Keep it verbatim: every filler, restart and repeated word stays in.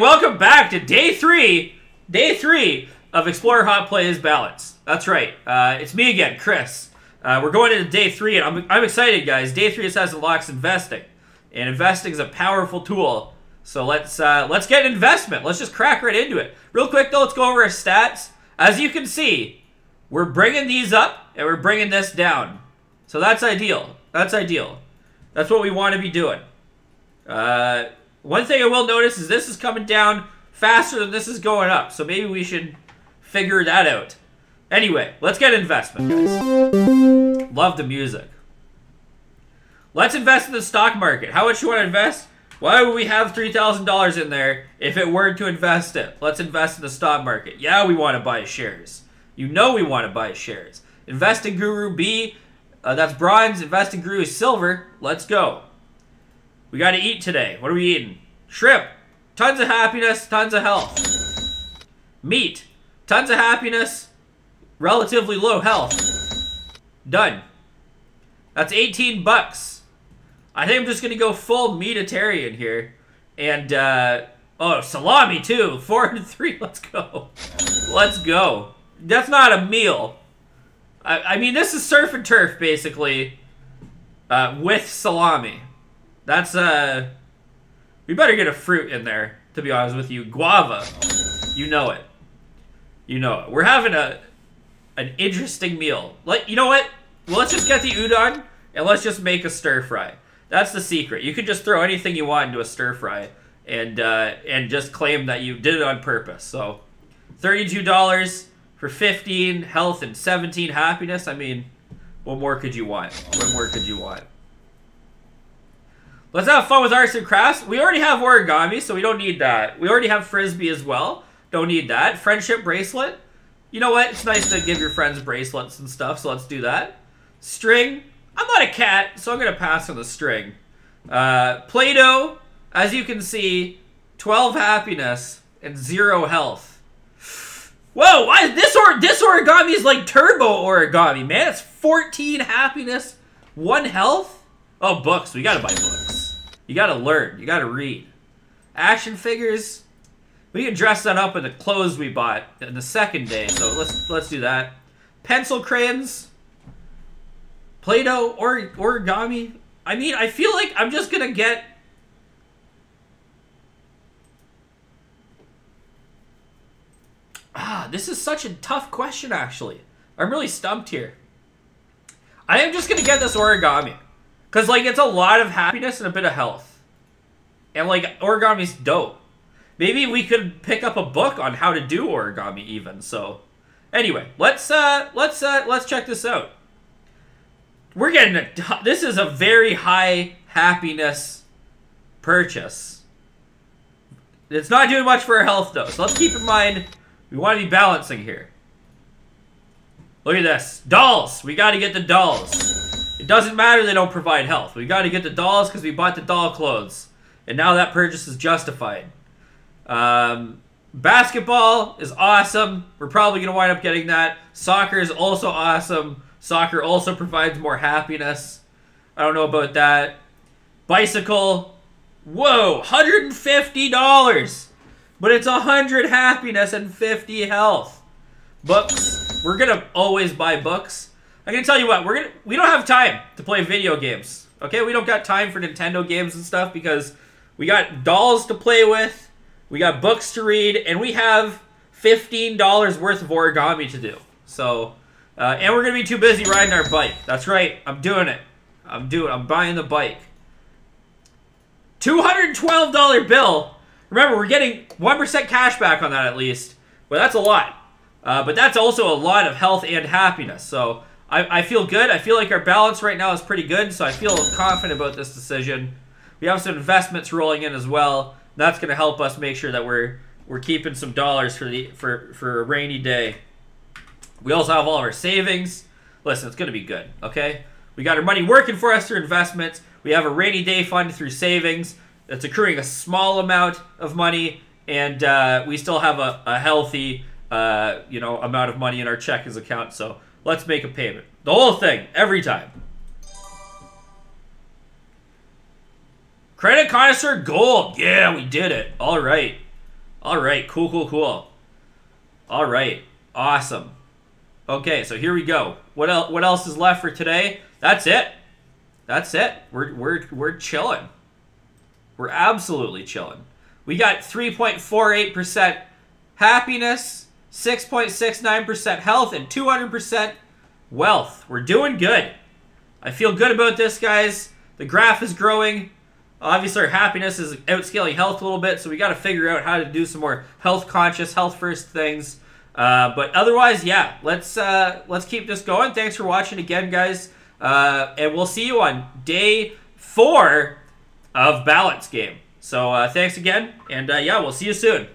and welcome back to day three, day three of Explorer Hop Plays Balance. That's right. Uh, it's me again, Chris. Uh, we're going into day three, and I'm, I'm excited, guys. Day three says it locks investing, and investing is a powerful tool. So let's uh, let's get an investment. Let's just crack right into it. Real quick, though, let's go over our stats. As you can see, we're bringing these up, and we're bringing this down. So that's ideal. That's ideal. That's what we want to be doing. Uh... One thing I will notice is this is coming down faster than this is going up. So maybe we should figure that out. Anyway, let's get investment, guys. Love the music. Let's invest in the stock market. How much you want to invest? Why would we have three thousand dollars in there if it were to invest it? Let's invest in the stock market. Yeah, we want to buy shares. You know we want to buy shares. Invest in Guru B. Uh, that's bronze. Invest in Guru Silver. Let's go. We gotta eat today. What are we eating? Shrimp. Tons of happiness, tons of health. Meat. Tons of happiness, relatively low health. Done. That's eighteen bucks. I think I'm just gonna go full meatitarian here. And, uh, oh, salami too. Four and three. Let's go. Let's go. That's not a meal. I, I mean, this is surf and turf, basically, uh, with salami. That's, uh, we better get a fruit in there, to be honest with you. Guava. You know it. You know it. We're having a, an interesting meal. Like, you know what? Well, let's just get the udon, and let's just make a stir-fry. That's the secret. You can just throw anything you want into a stir-fry, and, uh, and just claim that you did it on purpose. So, thirty-two dollars for fifteen health and seventeen happiness. I mean, what more could you want? What more could you want? Let's have fun with arts and crafts. We already have origami, so we don't need that. We already have frisbee as well. Don't need that. Friendship bracelet. You know what? It's nice to give your friends bracelets and stuff, so let's do that. String. I'm not a cat, so I'm going to pass on the string. Uh, Play-Doh. As you can see, twelve happiness and zero health. Whoa, why is this, or this origami is like turbo origami, man. It's fourteen happiness, one health. Oh, books. We got to buy books. You gotta learn. You gotta read. Action figures. We can dress that up in the clothes we bought in the second day. So let's let's do that. Pencil crayons. Play-Doh or origami. I mean, I feel like I'm just gonna get. Ah, this is such a tough question. Actually, I'm really stumped here. I am just gonna get this origami. Because, like, it's a lot of happiness and a bit of health. And, like, origami's dope. Maybe we could pick up a book on how to do origami, even. So, anyway, let's, uh, let's, uh, let's check this out. We're getting a... This is a very high happiness purchase. It's not doing much for our health, though. So, let's keep in mind, we want to be balancing here. Look at this. Dolls! We got to get the dolls. It doesn't matter they don't provide health. We got to get the dolls because we bought the doll clothes. And now that purchase is justified. Um, basketball is awesome. We're probably going to wind up getting that. Soccer is also awesome. Soccer also provides more happiness. I don't know about that. Bicycle. Whoa, one hundred fifty dollars. But it's one hundred happiness and fifty health. Books. We're going to always buy books. I'm gonna tell you what, we're gonna we don't have time to play video games. Okay, we don't got time for Nintendo games and stuff because we got dolls to play with, we got books to read, and we have fifteen dollars worth of origami to do. So uh, and we're gonna be too busy riding our bike. That's right, I'm doing it. I'm doing I'm buying the bike. two hundred twelve dollar bill. Remember, we're getting one percent cash back on that at least. Well, that's a lot. Uh, but that's also a lot of health and happiness. So I, I feel good. I feel like our balance right now is pretty good, so I feel confident about this decision. We have some investments rolling in as well. That's going to help us make sure that we're we're keeping some dollars for the for for a rainy day. We also have all of our savings. Listen, it's going to be good. Okay, we got our money working for us through investments. We have a rainy day fund through savings that's accruing a small amount of money, and uh, we still have a, a healthy uh, you know amount of money in our checkings account. So. Let's make a payment. The whole thing. Every time. Credit Connoisseur Gold. Yeah, we did it. All right. All right, cool, cool, cool. All right, awesome. Okay, so here we go. What else? What else is left for today? That's it. That's it. We're we're we're chilling. We're absolutely chilling. We got three point four eight percent happiness, six point six nine percent health, and two hundred percent wealth. We're doing good. I feel good about this, guys. The graph is growing. Obviously, our happiness is outscaling health a little bit, so we got to figure out how to do some more health-conscious, health-first things. Uh, but otherwise, yeah, let's uh, let's keep this going. Thanks for watching again, guys, uh, and we'll see you on day four of balance game. So uh, thanks again, and uh, yeah, we'll see you soon.